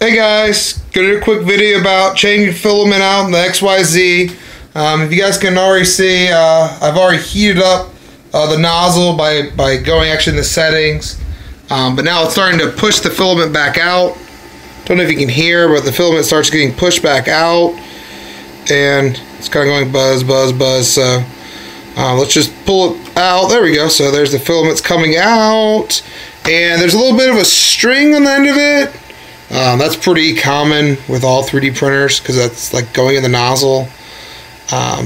Hey guys, gonna do a quick video about changing filament out in the XYZ. If you guys can already see, I've already heated up the nozzle by going actually in the settings. But now it's starting to push the filament back out. Don't know if you can hear, but the filament starts getting pushed back out. And it's kind of going buzz, buzz, buzz. So let's just pull it out. There we go. So there's the filaments coming out. And there's a little bit of a string on the end of it. That's pretty common with all 3D printers because that's like going in the nozzle.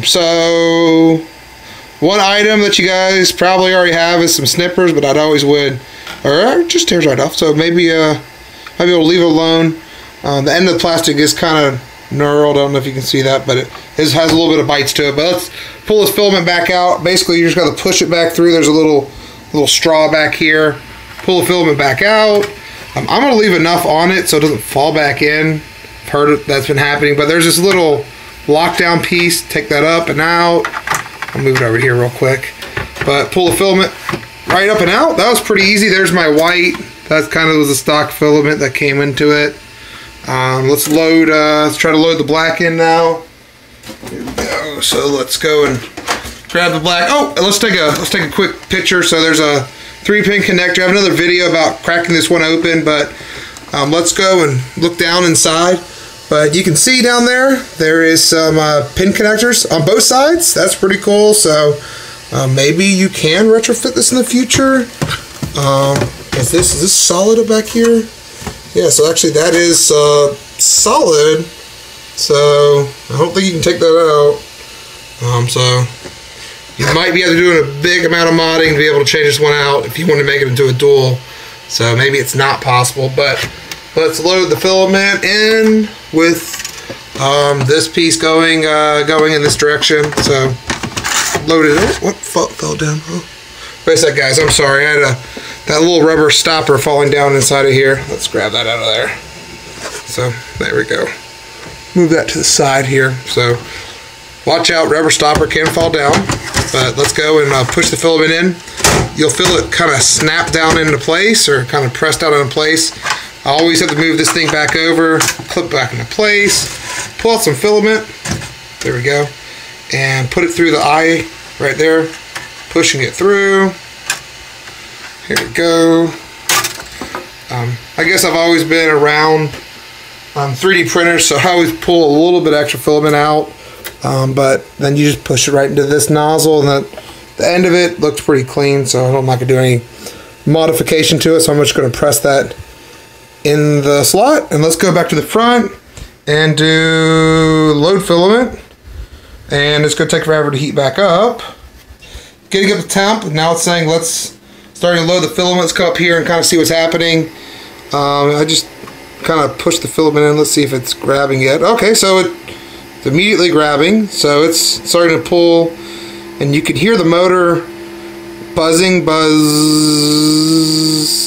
So one item that you guys probably already have is some snippers, but I'd always would, or it just tears right off. So maybe maybe we'll leave it alone. The end of the plastic is kind of knurled. I don't know if you can see that, but it has a little bit of bites to it. But let's pull this filament back out. Basically, you just got to push it back through. There's a little straw back here. Pull the filament back out. I'm going to leave enough on it so it doesn't fall back in. I've heard that's been happening, but there's this little lockdown piece. Take that up and out. I'll move it over here real quick. But pull the filament right up and out. That was pretty easy. There's my white. That kind of was the stock filament that came into it. Let's load. Let's try to load the black in now. Here we go. So let's go and grab the black. Oh, and let's take a quick picture. So there's a 3-pin connector. I have another video about cracking this one open, but let's go and look down inside. But you can see down there is some pin connectors on both sides. That's pretty cool. So maybe you can retrofit this in the future. Is this solid back here? Yeah, so actually that is solid. So I don't think you can take that out. So you might be able to do a big amount of modding to be able to change this one out if you want to make it into a dual. So maybe it's not possible, but let's load the filament in with this piece going in this direction. So load it in. What fell down? Oh. Wait a sec, guys. I'm sorry. I had that little rubber stopper falling down inside of here. Let's grab that out of there. So there we go. Move that to the side here. So watch out, rubber stopper can fall down. But let's go and push the filament in. You'll feel it kind of snap down into place or kind of pressed out into place. I always have to move this thing back over, clip back into place, pull out some filament. There we go. And put it through the eye right there, pushing it through. Here we go. I guess I've always been around 3D printers, so I always pull a little bit extra filament out. But then you just push it right into this nozzle, and the end of it looks pretty clean, so I'm not going to do any modification to it, so I'm just going to press that in the slot. And let's go back to the front and do load filament, and it's going to take forever to heat back up. Getting up the temp, now it's saying let's start to load the filaments, come up here and kind of see what's happening. I just kind of push the filament in, let's see if it's grabbing it. Okay, so it's immediately grabbing, so it's starting to pull, and you can hear the motor buzzing, buzz,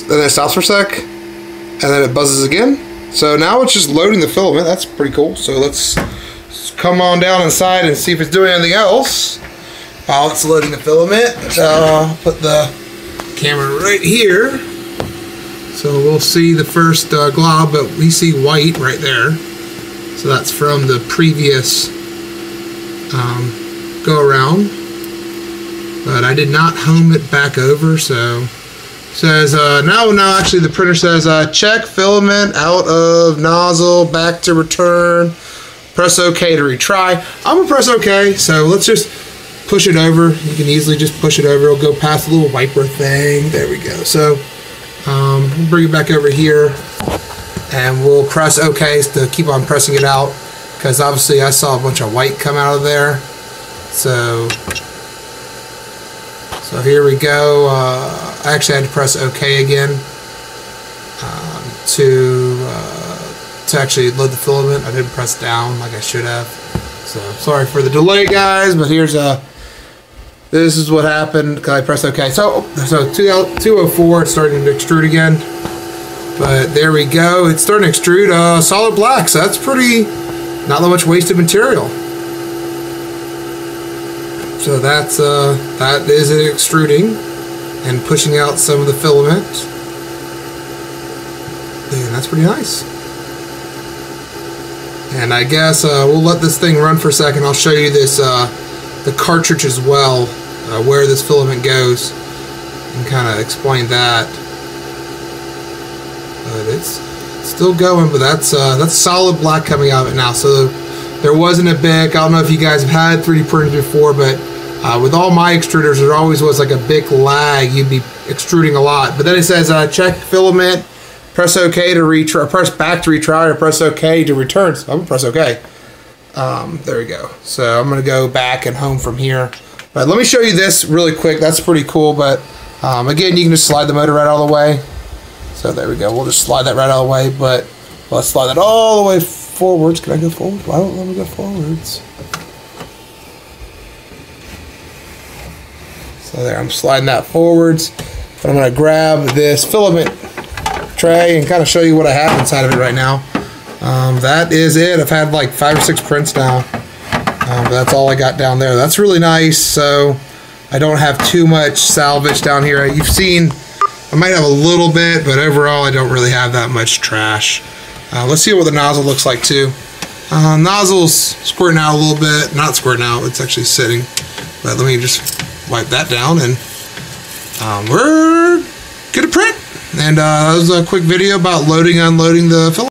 and then it stops for a sec, and then it buzzes again. So now it's just loading the filament. That's pretty cool. So let's come on down inside and see if it's doing anything else while it's loading the filament. So I'll put the camera right here, so we'll see the first glob, but we see white right there. So that's from the previous go-around, but I did not home it back over, so it says, no, actually the printer says, check filament out of nozzle, back to return, press OK to retry. I'm going to press OK, so let's just push it over. You can easily just push it over. It'll go past the little wiper thing. There we go. So we'll bring it back over here. And we'll press OK to keep on pressing it out, because obviously I saw a bunch of white come out of there. So here we go. I actually had to press OK again to actually load the filament. I didn't press down like I should have. So sorry for the delay, guys. But here's this is what happened because I pressed OK. So 204, it's starting to extrude again. But there we go. It's starting to extrude solid black, so that's pretty, not that much wasted material. So that's that is it extruding and pushing out some of the filament. And that's pretty nice. And I guess we'll let this thing run for a second. I'll show you this the cartridge as well, where this filament goes, and kind of explain that. But it's still going, but that's solid black coming out of it now. So there wasn't a BIC. I don't know if you guys have had 3D printers before, but with all my extruders, there always was like a BIC lag. You'd be extruding a lot. But then it says check filament, press OK to retry, press back to retry, or press OK to return. So I'm gonna press OK. There we go. So I'm gonna go back and home from here. But let me show you this really quick. That's pretty cool. But again, you can just slide the motor right all the way. So there we go. We'll just slide that right all the way. But let's slide that all the way forwards. Can I go forward? Why won't let me go forwards? So there, I'm sliding that forwards. But I'm gonna grab this filament tray and kind of show you what I have inside of it right now. That is it. I've had like 5 or 6 prints now. That's all I got down there. That's really nice. So I don't have too much salvage down here. You've seen, I might have a little bit, but overall I don't really have that much trash. Let's see what the nozzle looks like too. Nozzle's squirting out a little bit. Not squirting out, it's actually sitting. But let me just wipe that down, and we're good to print. And that was a quick video about loading and unloading the filament.